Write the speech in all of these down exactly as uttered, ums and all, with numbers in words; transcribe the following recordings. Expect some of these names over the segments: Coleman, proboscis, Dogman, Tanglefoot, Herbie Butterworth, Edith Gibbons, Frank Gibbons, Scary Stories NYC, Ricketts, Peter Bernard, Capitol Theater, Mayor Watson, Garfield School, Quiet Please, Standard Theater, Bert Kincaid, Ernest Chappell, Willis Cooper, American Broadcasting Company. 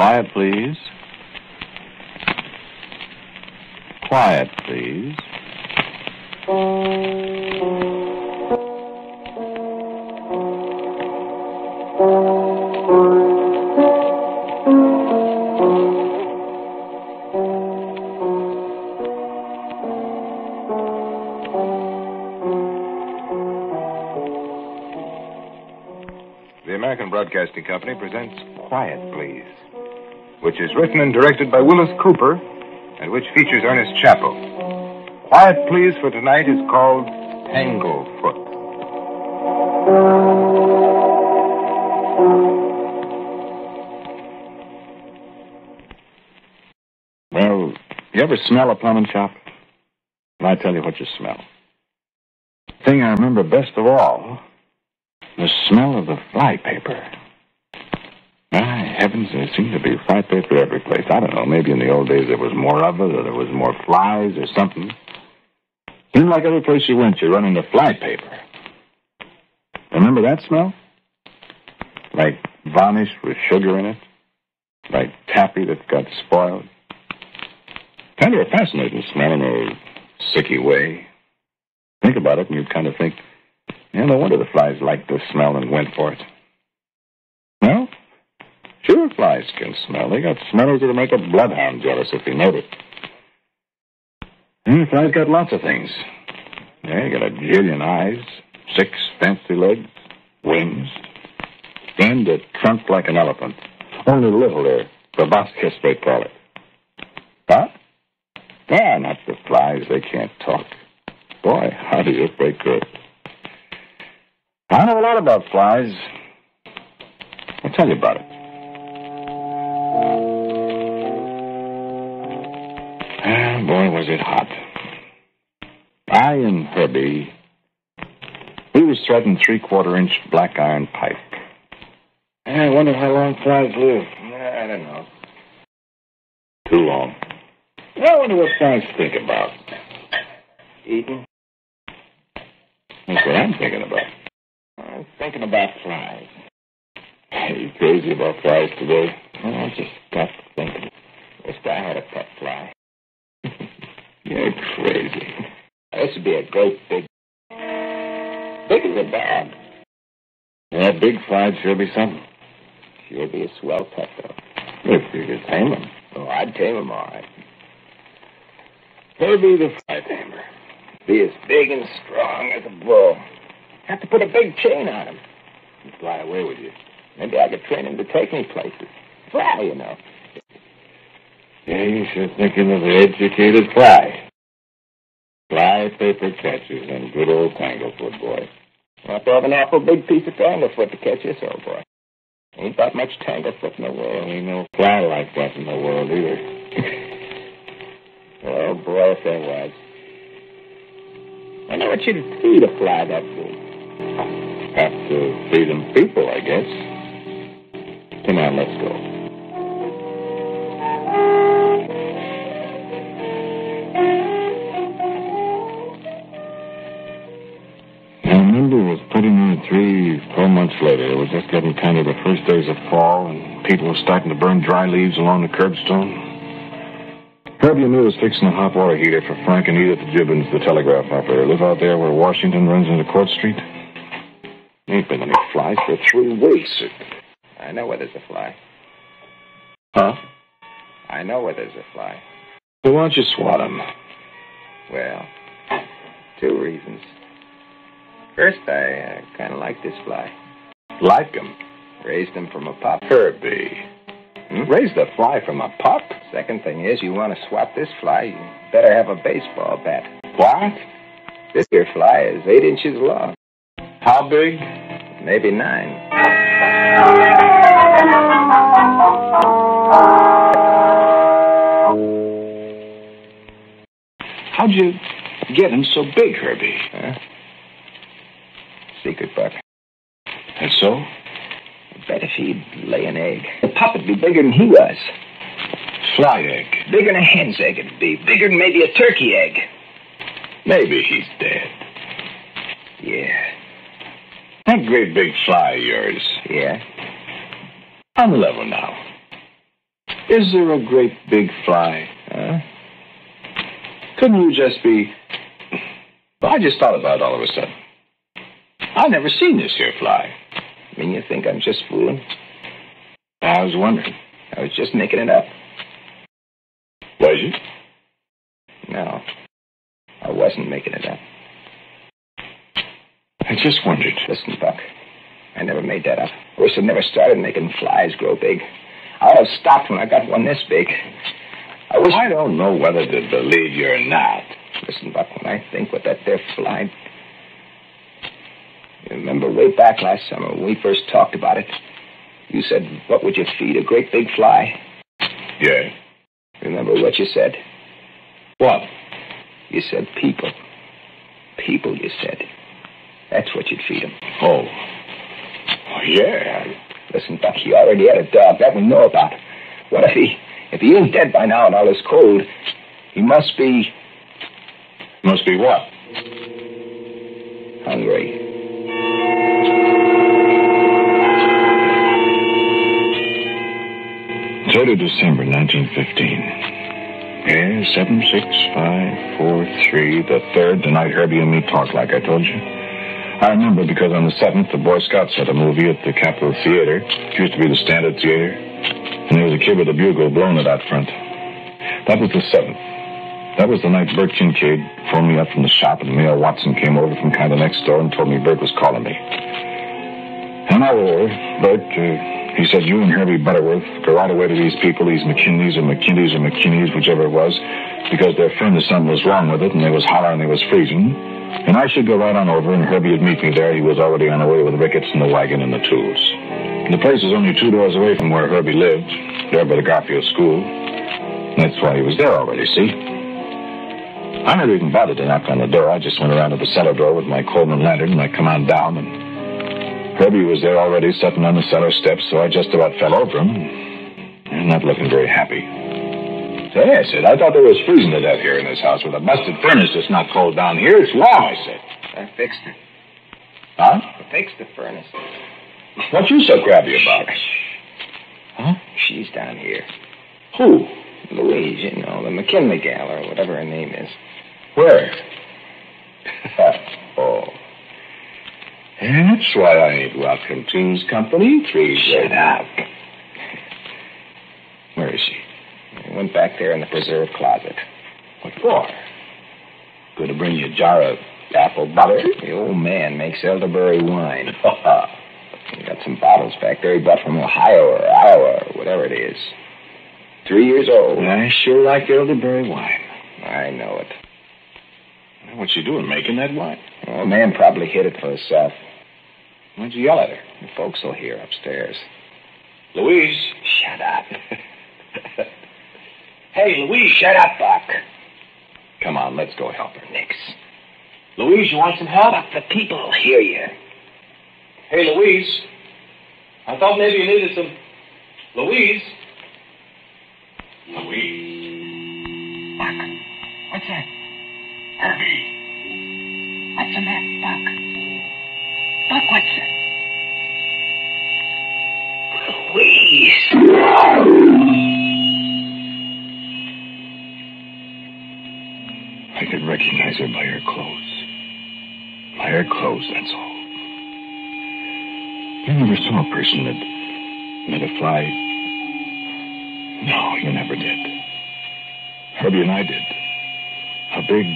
Quiet, please. Quiet, please. The American Broadcasting Company presents Quiet, Please, which is written and directed by Willis Cooper and which features Ernest Chappell. Quiet, Please for tonight is called Tanglefoot. Well, you ever smell a plumbing shop? Well, I tell you what you smell. The thing I remember best of all, the smell of the flypaper. My heavens, there seemed to be flypaper every place. I don't know, maybe in the old days there was more of it, or there was more flies or something. Seemed like every place you went, you run into flypaper. Remember that smell? Like varnish with sugar in it. Like taffy that got spoiled. Kind of a fascinating smell in a sicky way. Think about it and you'd kind of think, yeah, no wonder the flies liked this smell and went for it. Well, sure, flies can smell. They got smellers that'll make a bloodhound jealous if you notice. And flies got lots of things. Yeah, you got a jillion eyes, six fancy legs, wings, and a trunk like an elephant. Only littler, proboscis, they call it. Huh? Ah, not the flies. They can't talk. Boy, howdy if they could. I know a lot about flies. I'll tell you about it. Ah, boy, was it hot. I and Herbie, we was threading three-quarter inch black iron pipe. I wonder how long flies live. I don't know. Too long. I wonder what flies think about. Eating? That's what I'm thinking about. I'm thinking about flies. Are you crazy about flies today? Well, I just got to thinking. Wish I had a pet fly. You're crazy. This would be a great big... Big as a dog. Yeah, big fly'd sure be something. Sure be a swell pet, though. If you could tame him. Oh, I'd tame him all right. He'll be the fly tamer. Be as big and strong as a bull. Have to put a big chain on him. He'd fly away with you. Maybe I could train him to take me places. Fly, you know. Yeah, you sure thinking of an educated fly. Fly paper catches and good old Tanglefoot, boy. I'll have to have an awful big piece of Tanglefoot to catch this old boy. Ain't that much Tanglefoot in the world. Ain't no fly like that in the world either. Oh, boy, if there was. I know what you'd feed a fly that big. Have to feed them people, I guess. Come on, let's go. I remember it was pretty near three, four months later. It was just getting kind of the first days of fall, and people were starting to burn dry leaves along the curbstone. Herbie and me was fixing a hot water heater for Frank and Edith Gibbons, the telegraph operator. Live out there where Washington runs into Court Street. Ain't been any flies for three weeks. I know where there's a fly. Huh? I know where there's a fly. Well, why don't you swat him? Well, two reasons. First, I uh, kind of like this fly. Like him? Raised him from a pup. Herbie. Hmm? Raised a fly from a pup? Second thing is, you want to swat this fly, you better have a baseball bat. What? This here fly is eight inches long. How big? Maybe nine. How'd you get him so big, Herbie? Huh? Secret, Buck. And so? I bet if he'd lay an egg, the pup would be bigger than he was. Fly egg. Bigger than a hen's egg it'd be. Bigger than maybe a turkey egg. Maybe he's dead. Yeah. That great big fly of yours. Yeah. On the level now. Is there a great big fly? Huh? Couldn't you just be... Well, I just thought about it all of a sudden. I've never seen this here fly. I mean, you think I'm just fooling? I was wondering. I was just making it up. Was you? No. I wasn't making it up. I just wondered. Listen, Buck. I never made that up. I wish I'd never started making flies grow big. I would have stopped when I got one this big. I wish... I don't know whether to believe you or not. Listen, Buck, when I think what that there fly... You remember way back last summer when we first talked about it, you said, what would you feed a great big fly? Yeah. Remember what you said? What? You said people. People, you said. That's what you'd feed them. Oh. Oh, yeah. Listen, Buck, he already had a dog. That we know about. What if he... If he isn't dead by now and all is cold, he must be... Must be what? Hungry. third of December, nineteen fifteen. Yeah, seven, six, five, four, three, the third, the night Herbie and me talked like I told you. I remember because on the seventh, the Boy Scouts had a movie at the Capitol Theater. It used to be the Standard Theater. And there was a kid with a bugle blowing it out front. That was the seventh. That was the night Bert Kincaid phoned me up from the shop and Mayor Watson came over from kind of next door and told me Bert was calling me. An hour later, Bert, uh, he said, you and Herbie Butterworth go right away to these people, these McKinleys or McKinleys or McKinneys, whichever it was, because their friend or something was wrong with it, and they was hollering and they was freezing. And I should go right on over, and Herbie would meet me there. He was already on the way with Ricketts and the wagon and the tools. And the place was only two doors away from where Herbie lived, there by the Garfield School. And that's why he was there already, see? I never even bothered to knock on the door. I just went around to the cellar door with my Coleman lantern, and I come on down, and... Herbie was there already, sitting on the cellar steps, so I just about fell over him. And not looking very happy. Say, I said, I thought there was freezing to death here in this house with a busted furnace. It's not cold down here. It's warm, I said. I fixed it. Huh? I fixed the furnace. What you so crabby about? Huh? She's down here. Who? Louise, you know, the McKinley gal or whatever her name is. Where? Oh. And that's why I ain't welcome to's company. Three. Shut up. Where is she? I went back there in the preserve closet. What for? Going to bring you a jar of apple butter? The old man makes elderberry wine. He got some bottles back there he bought from Ohio or Iowa or whatever it is. Three years old. I sure like elderberry wine. I know it. What's she doing, making that wine? Well, man probably hid it for herself. Why'd you yell at her? The folks will hear upstairs. Louise. Shut up. Hey, Louise. Shut up, Buck. Come on, let's go help her. Nix. Louise, you want some help? Buck, the people will hear you. Hey, Louise. I thought maybe you needed some... Louise. Louise. Buck, what's that? Herbie. What's the matter, Buck? Buck, what's that? Louise! I could recognize her by her clothes. By her clothes, that's all. You never saw a person that met a fly. No, you never did. Herbie and I did. A big...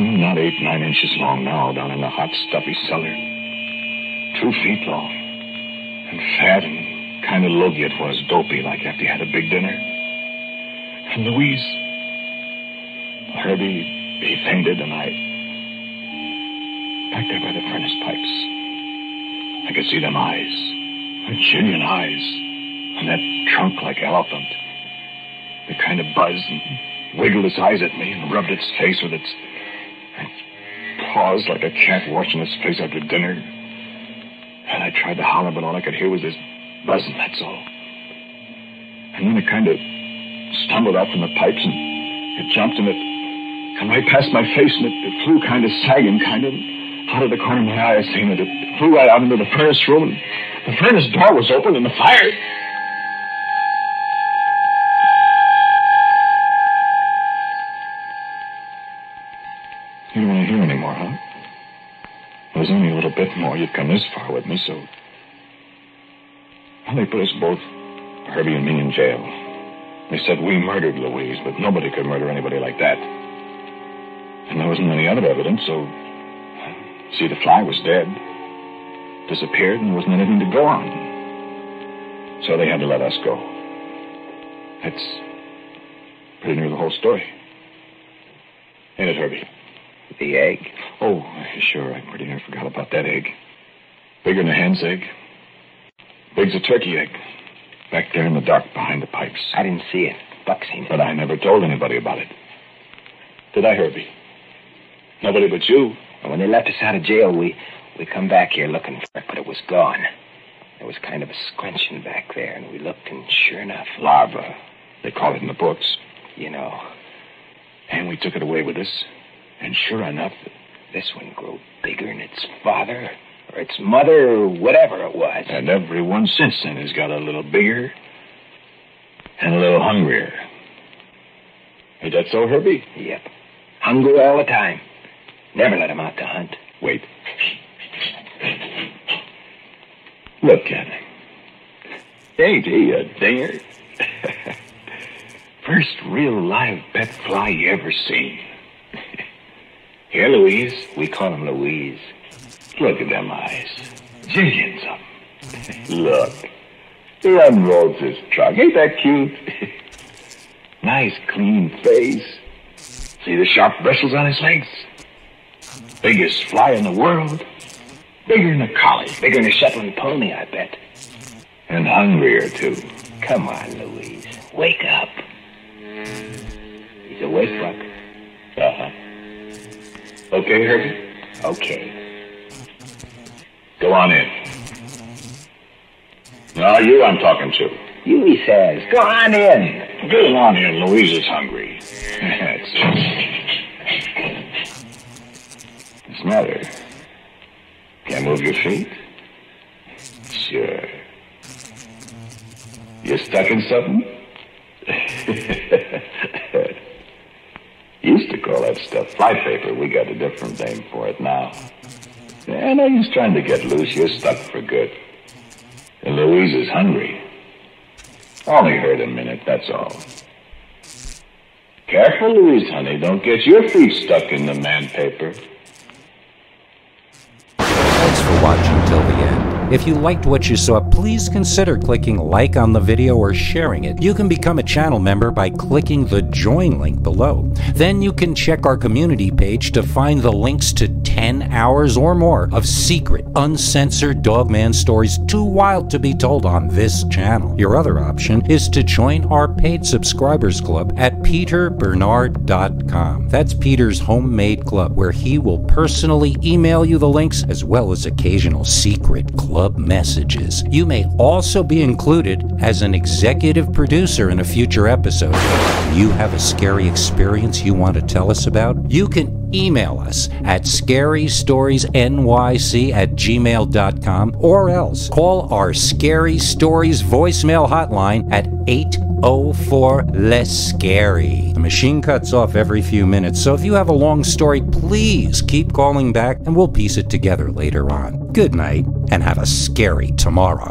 Not eight, nine inches long now, down in the hot, stuffy cellar. Two feet long. And fat and kind of logy it was, dopey, like after you had a big dinner. And Louise... Herbie, he fainted, and I... Back there by the furnace pipes. I could see them eyes. Virginian eyes. And that trunk like elephant. It kind of buzzed and wiggled its eyes at me and rubbed its face with its... paws like a cat washing its face after dinner. And I tried to holler, but all I could hear was this buzzing, that's all. And then it kind of stumbled out from the pipes, and it jumped, and it come right past my face, and it, it flew kind of sagging, kind of out of the corner of my eye. I seen it. It flew right out into the furnace room, and the furnace door was open, and the fire... was only a little bit more, you'd come this far with me, so... Well, they put us both, Herbie and me, in jail. They said we murdered Louise, but nobody could murder anybody like that. And there wasn't any other evidence, so... See, the fly was dead. Disappeared, and there wasn't anything to go on. So they had to let us go. That's pretty near the whole story. Ain't it, Herbie? The egg? Oh, sure, I pretty near forgot about that egg. Bigger than a hen's egg. Big's a turkey egg. Back there in the dark behind the pipes. I didn't see it. Buck seen it. But I never told anybody about it. Did I, Herbie? Nobody but you. When they left us out of jail, we we come back here looking for it, but it was gone. There was kind of a scrunching back there, and we looked, and sure enough... Larva, they call it in the books. You know. And we took it away with us, and sure enough, this one grew bigger than its father... or its mother, or whatever it was. And everyone since then has got a little bigger and a little hungrier. Ain't that so, Herbie? Yep. Hungry all the time. Never let him out to hunt. Wait. Look at him. Ain't he a dinger? First real live pet fly you ever seen. Here, Louise. We call him Louise. Look at them eyes. Jillions of them. Look. He unrolls his trunk. Ain't that cute? Nice, clean face. See the sharp bristles on his legs? Biggest fly in the world. Bigger than a collie. Bigger than a Shetland pony, I bet. And hungrier, too. Come on, Louise. Wake up. He's awake, Buck. Uh-huh. Okay, Herbie? Okay. Go on in. No, you I'm talking to. You, he says. Go on in. Go on in. Louise is hungry. That's it. What's the matter? Can't move your feet? Sure. You stuck in something? Used to call that stuff fly paper. We got a different name for it now. Yeah, no use trying to get loose. You're stuck for good. And Louise is hungry. Only heard a minute, that's all. Careful, Louise, honey. Don't get your feet stuck in the man paper. Thanks for watching till the end. If you liked what you saw, please consider clicking like on the video or sharing it. You can become a channel member by clicking the join link below. Then you can check our community page to find the links to ten hours or more of secret, uncensored Dogman stories too wild to be told on this channel. Your other option is to join our paid subscribers club at peter bernard dot com. That's Peter's homemade club, where he will personally email you the links as well as occasional secret club messages. You may also be included as an executive producer in a future episode. If you have a scary experience you want to tell us about, you can email us at scary stories N Y C at gmail dot com or else call our Scary Stories voicemail hotline at eight oh four less scary. The machine cuts off every few minutes, so if you have a long story, please keep calling back and we'll piece it together later on. Good night and have a scary tomorrow.